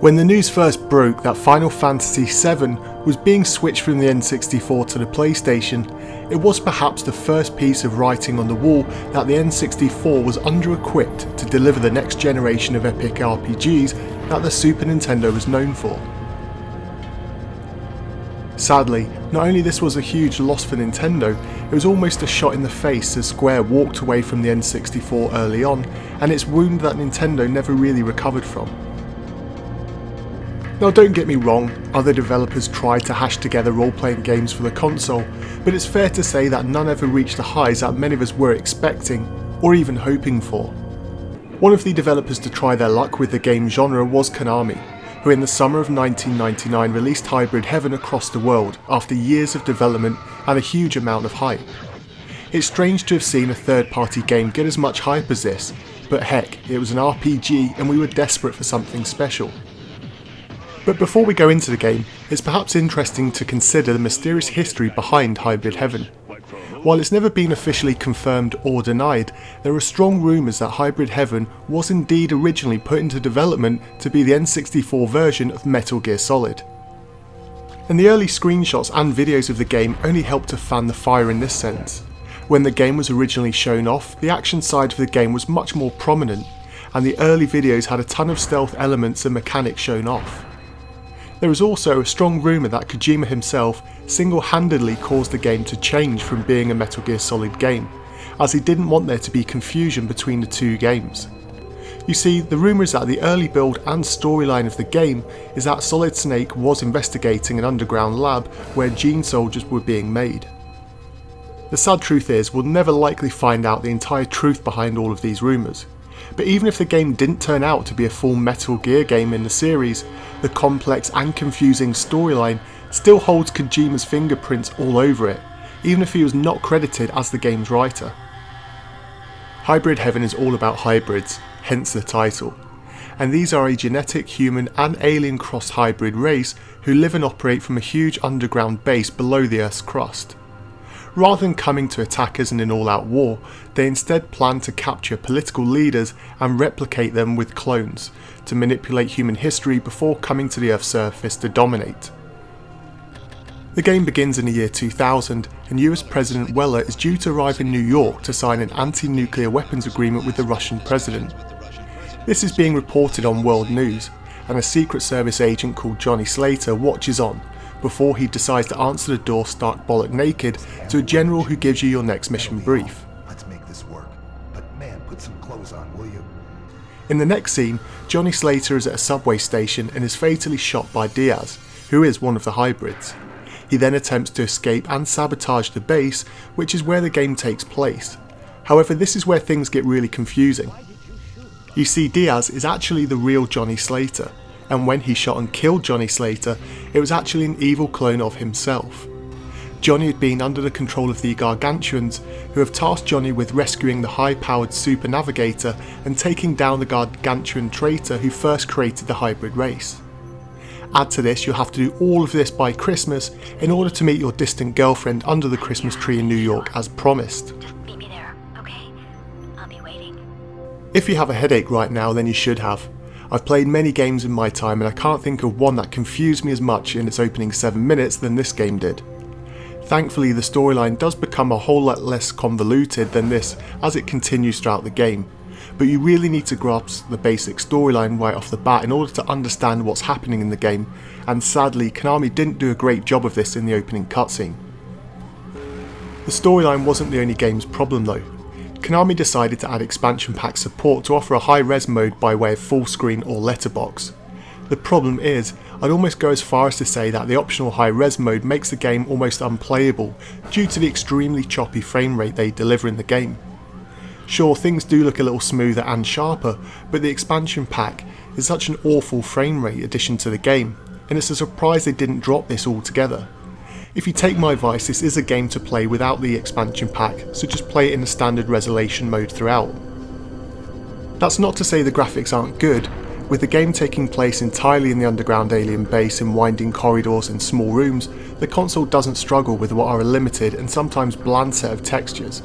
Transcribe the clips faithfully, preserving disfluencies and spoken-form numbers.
When the news first broke that Final Fantasy seven was being switched from the N sixty-four to the PlayStation, it was perhaps the first piece of writing on the wall that the N sixty-four was under-equipped to deliver the next generation of epic R P Gs that the Super Nintendo was known for. Sadly, not only this was a huge loss for Nintendo, it was almost a shot in the face as Square walked away from the N sixty-four early on, and its wound that Nintendo never really recovered from. Now don't get me wrong, other developers tried to hash together role-playing games for the console, but it's fair to say that none ever reached the highs that many of us were expecting, or even hoping for. One of the developers to try their luck with the game genre was Konami, who in the summer of nineteen ninety-nine released Hybrid Heaven across the world after years of development and a huge amount of hype. It's strange to have seen a third-party game get as much hype as this, but heck, it was an R P G and we were desperate for something special. But before we go into the game, it's perhaps interesting to consider the mysterious history behind Hybrid Heaven. While it's never been officially confirmed or denied, there are strong rumours that Hybrid Heaven was indeed originally put into development to be the N sixty-four version of Metal Gear Solid. And the early screenshots and videos of the game only helped to fan the fire in this sense. When the game was originally shown off, the action side of the game was much more prominent, and the early videos had a ton of stealth elements and mechanics shown off. There is also a strong rumour that Kojima himself single-handedly caused the game to change from being a Metal Gear Solid game, as he didn't want there to be confusion between the two games. You see, the rumour is that the early build and storyline of the game is that Solid Snake was investigating an underground lab where gene soldiers were being made. The sad truth is, we'll never likely find out the entire truth behind all of these rumours. But even if the game didn't turn out to be a full Metal Gear game in the series, the complex and confusing storyline still holds Kojima's fingerprints all over it, even if he was not credited as the game's writer. Hybrid Heaven is all about hybrids, hence the title. And these are a genetic human and alien crossed hybrid race who live and operate from a huge underground base below the Earth's crust. Rather than coming to attackers in an all-out war, they instead plan to capture political leaders and replicate them with clones, to manipulate human history before coming to the Earth's surface to dominate. The game begins in the year two thousand, and U S President Weller is due to arrive in New York to sign an anti-nuclear weapons agreement with the Russian president. This is being reported on world news, and a Secret Service agent called Johnny Slater watches on, before he decides to answer the door stark bollock naked to a general who gives you your next mission brief. Let's make this work, but man, put some clothes on, will you? In the next scene, Johnny Slater is at a subway station and is fatally shot by Diaz, who is one of the hybrids. He then attempts to escape and sabotage the base, which is where the game takes place. However, this is where things get really confusing. You see, Diaz is actually the real Johnny Slater, and when he shot and killed Johnny Slater, it was actually an evil clone of himself. Johnny had been under the control of the Gargantuans, who have tasked Johnny with rescuing the high-powered Super Navigator and taking down the Gargantuan traitor who first created the hybrid race. Add to this, you'll have to do all of this by Christmas in order to meet your distant girlfriend under the Christmas tree in New York as promised. Meet me there, okay? I'll be waiting. If you have a headache right now, then you should have. I've played many games in my time and I can't think of one that confused me as much in its opening seven minutes than this game did. Thankfully, the storyline does become a whole lot less convoluted than this as it continues throughout the game, but you really need to grasp the basic storyline right off the bat in order to understand what's happening in the game, and sadly Konami didn't do a great job of this in the opening cutscene. The storyline wasn't the only game's problem though. Konami decided to add expansion pack support to offer a high-res mode by way of full screen or letterbox. The problem is, I'd almost go as far as to say that the optional high-res mode makes the game almost unplayable due to the extremely choppy frame rate they deliver in the game. Sure, things do look a little smoother and sharper, but the expansion pack is such an awful frame rate addition to the game, and it's a surprise they didn't drop this altogether. If you take my advice, this is a game to play without the expansion pack, so just play it in the standard resolution mode throughout. That's not to say the graphics aren't good, with the game taking place entirely in the underground alien base in winding corridors and small rooms, the console doesn't struggle with what are a limited and sometimes bland set of textures.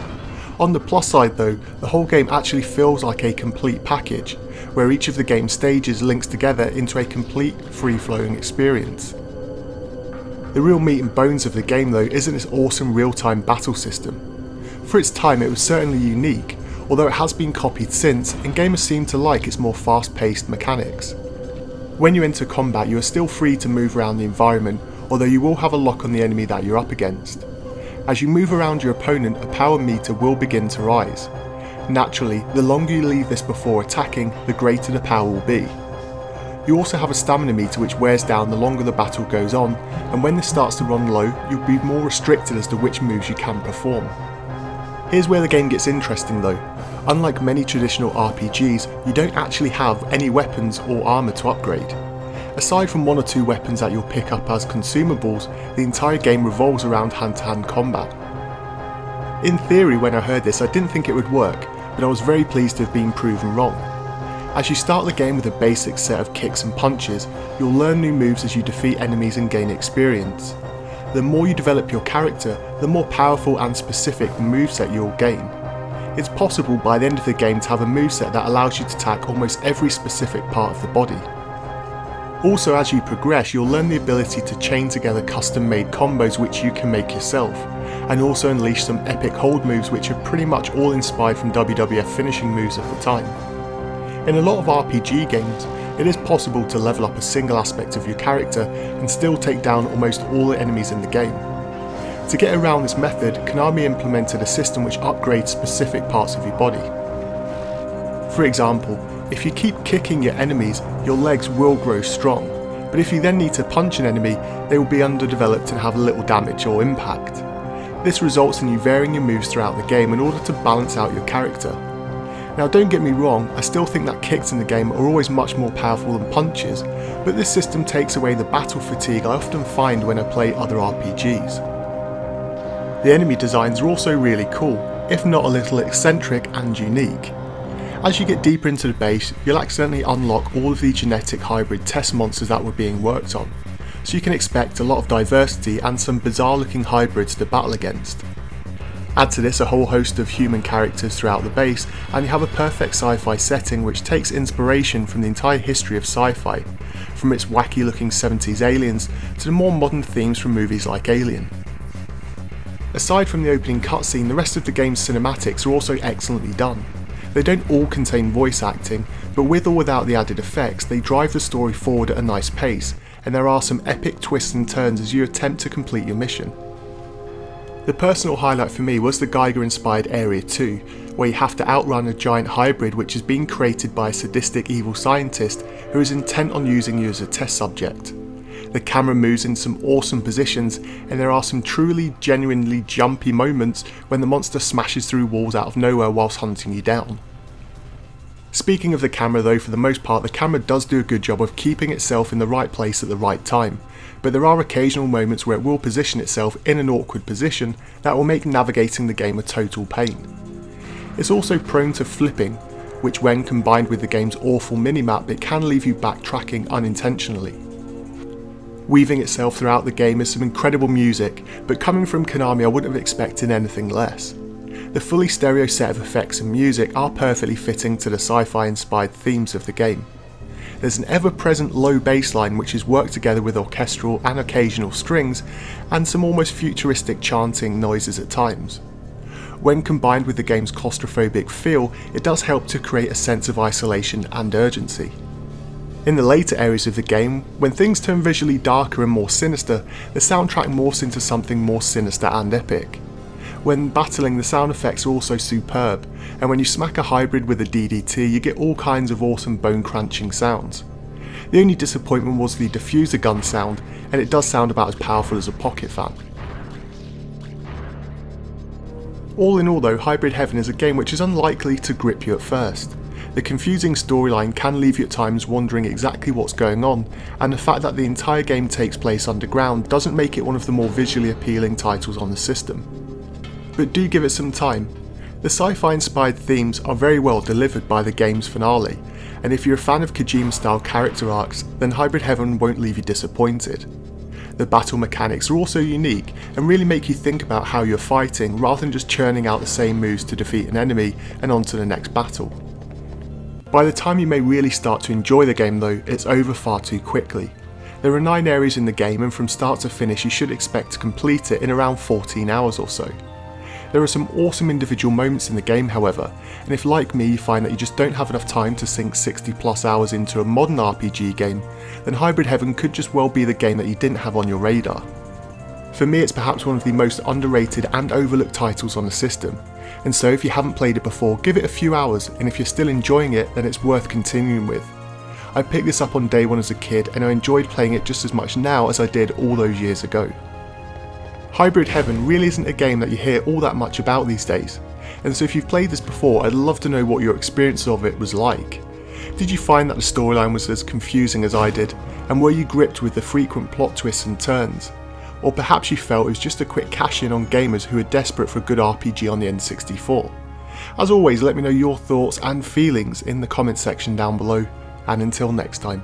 On the plus side though, the whole game actually feels like a complete package, where each of the game's stages links together into a complete free-flowing experience. The real meat and bones of the game though isn't this awesome real-time battle system. For its time it was certainly unique, although it has been copied since and gamers seem to like its more fast-paced mechanics. When you enter combat you are still free to move around the environment, although you will have a lock on the enemy that you're up against. As you move around your opponent, a power meter will begin to rise. Naturally, the longer you leave this before attacking, the greater the power will be. You also have a stamina meter which wears down the longer the battle goes on, and when this starts to run low, you'll be more restricted as to which moves you can perform. Here's where the game gets interesting though. Unlike many traditional R P Gs, you don't actually have any weapons or armour to upgrade. Aside from one or two weapons that you'll pick up as consumables, the entire game revolves around hand-to-hand combat. In theory, when I heard this I didn't think it would work, but I was very pleased to have been proven wrong. As you start the game with a basic set of kicks and punches, you'll learn new moves as you defeat enemies and gain experience. The more you develop your character, the more powerful and specific the moveset you'll gain. It's possible by the end of the game to have a moveset that allows you to attack almost every specific part of the body. Also, as you progress, you'll learn the ability to chain together custom-made combos which you can make yourself, and also unleash some epic hold moves which are pretty much all inspired from W W F finishing moves of the time. In a lot of R P G games, it is possible to level up a single aspect of your character and still take down almost all the enemies in the game. To get around this method, Konami implemented a system which upgrades specific parts of your body. For example, if you keep kicking your enemies, your legs will grow strong, but if you then need to punch an enemy, they will be underdeveloped and have little damage or impact. This results in you varying your moves throughout the game in order to balance out your character. Now don't get me wrong, I still think that kicks in the game are always much more powerful than punches, but this system takes away the battle fatigue I often find when I play other R P Gs. The enemy designs are also really cool, if not a little eccentric and unique. As you get deeper into the base, you'll accidentally unlock all of the genetic hybrid test monsters that were being worked on, so you can expect a lot of diversity and some bizarre looking hybrids to battle against. Add to this a whole host of human characters throughout the base, and you have a perfect sci-fi setting which takes inspiration from the entire history of sci-fi, from its wacky looking seventies aliens to the more modern themes from movies like Alien. Aside from the opening cutscene, the rest of the game's cinematics are also excellently done. They don't all contain voice acting, but with or without the added effects, they drive the story forward at a nice pace, and there are some epic twists and turns as you attempt to complete your mission. The personal highlight for me was the Geiger-inspired Area two, where you have to outrun a giant hybrid which is being created by a sadistic evil scientist who is intent on using you as a test subject. The camera moves in some awesome positions, and there are some truly, genuinely jumpy moments when the monster smashes through walls out of nowhere whilst hunting you down. Speaking of the camera though, for the most part the camera does do a good job of keeping itself in the right place at the right time, but there are occasional moments where it will position itself in an awkward position that will make navigating the game a total pain. It's also prone to flipping, which when combined with the game's awful minimap, it can leave you backtracking unintentionally. Weaving itself throughout the game is some incredible music, but coming from Konami I wouldn't have expected anything less. The fully stereo set of effects and music are perfectly fitting to the sci-fi inspired themes of the game. There's an ever-present low bass line which is worked together with orchestral and occasional strings, and some almost futuristic chanting noises at times. When combined with the game's claustrophobic feel, it does help to create a sense of isolation and urgency. In the later areas of the game, when things turn visually darker and more sinister, the soundtrack morphs into something more sinister and epic. When battling, the sound effects are also superb, and when you smack a hybrid with a D D T you get all kinds of awesome bone-crunching sounds. The only disappointment was the diffuser gun sound, and it does sound about as powerful as a pocket fan. All in all though, Hybrid Heaven is a game which is unlikely to grip you at first. The confusing storyline can leave you at times wondering exactly what's going on, and the fact that the entire game takes place underground doesn't make it one of the more visually appealing titles on the system. But do give it some time. The sci-fi inspired themes are very well delivered by the game's finale, and if you're a fan of Kojima-style character arcs, then Hybrid Heaven won't leave you disappointed. The battle mechanics are also unique and really make you think about how you're fighting rather than just churning out the same moves to defeat an enemy and on to the next battle. By the time you may really start to enjoy the game though, it's over far too quickly. There are nine areas in the game and from start to finish you should expect to complete it in around fourteen hours or so. There are some awesome individual moments in the game however, and if like me you find that you just don't have enough time to sink sixty plus hours into a modern R P G game, then Hybrid Heaven could just well be the game that you didn't have on your radar. For me it's perhaps one of the most underrated and overlooked titles on the system, and so if you haven't played it before, give it a few hours, and if you're still enjoying it then it's worth continuing with. I picked this up on day one as a kid and I enjoyed playing it just as much now as I did all those years ago. Hybrid Heaven really isn't a game that you hear all that much about these days, and so if you've played this before I'd love to know what your experience of it was like. Did you find that the storyline was as confusing as I did, and were you gripped with the frequent plot twists and turns? Or perhaps you felt it was just a quick cash-in on gamers who are desperate for a good R P G on the N sixty-four. As always, let me know your thoughts and feelings in the comment section down below, and until next time.